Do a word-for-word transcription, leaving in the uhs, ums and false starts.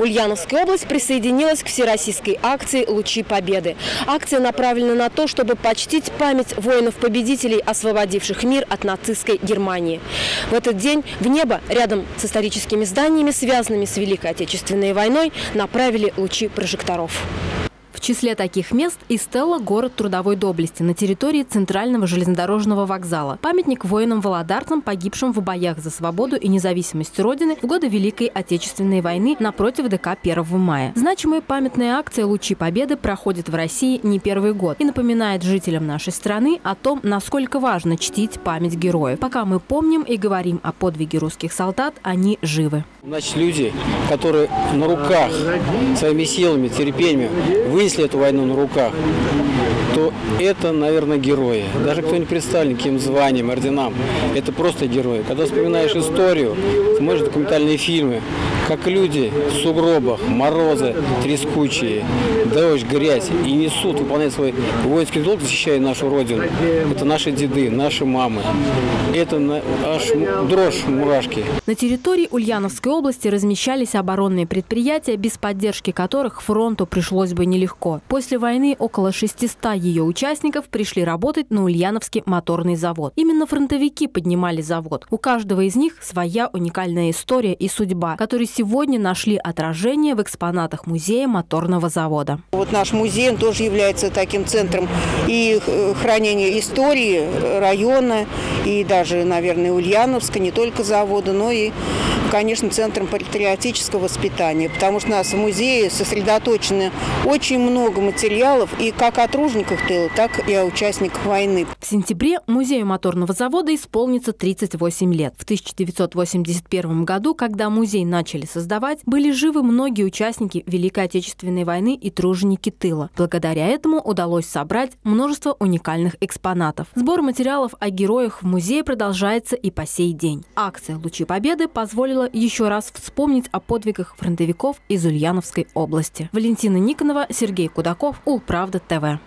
Ульяновская область присоединилась к всероссийской акции «Лучи победы». Акция направлена на то, чтобы почтить память воинов-победителей, освободивших мир от нацистской Германии. В этот день в небо, рядом с историческими зданиями, связанными с Великой Отечественной войной, направили лучи прожекторов. В числе таких мест и стелла «Город трудовой доблести» на территории Центрального железнодорожного вокзала. Памятник воинам-володарцам, погибшим в боях за свободу и независимость Родины в годы Великой Отечественной войны напротив ДК первого мая. Значимая памятная акция «Лучи победы» проходит в России не первый год и напоминает жителям нашей страны о том, насколько важно чтить память героев. Пока мы помним и говорим о подвиге русских солдат, они живы. Значит, люди, которые на руках, своими силами, терпением вы Если эту войну на руках, то это, наверное, герои. Даже кто не представлен каким званием, орденам, это просто герои. Когда вспоминаешь историю, смотришь документальные фильмы, как люди в сугробах, морозы трескучие, дождь, грязь, и несут, выполняют свой воинский долг, защищая нашу родину. Это наши деды, наши мамы. Это аж дрожь, мурашки. На территории Ульяновской области размещались оборонные предприятия, без поддержки которых фронту пришлось бы нелегко. После войны около шестисот ее участников пришли работать на Ульяновский моторный завод. Именно фронтовики поднимали завод. У каждого из них своя уникальная история и судьба, которые сегодня нашли отражение в экспонатах музея моторного завода. Вот наш музей, он тоже является таким центром и хранения истории района, и даже, наверное, Ульяновска, не только завода, но и, конечно, центром патриотического воспитания, потому что у нас в музее сосредоточено очень много материалов и как о тружениках тыла, так и о участниках войны. В сентябре музею моторного завода исполнится тридцать восемь лет. В тысяча девятьсот восемьдесят первом году, когда музей начали создавать, были живы многие участники Великой Отечественной войны и труженики тыла. Благодаря этому удалось собрать множество уникальных экспонатов. Сбор материалов о героях в музее продолжается и по сей день. Акция «Лучи победы» позволила еще раз вспомнить о подвигах фронтовиков из Ульяновской области. Валентина Никонова, Сергей Кудаков, УлПравда ТВ.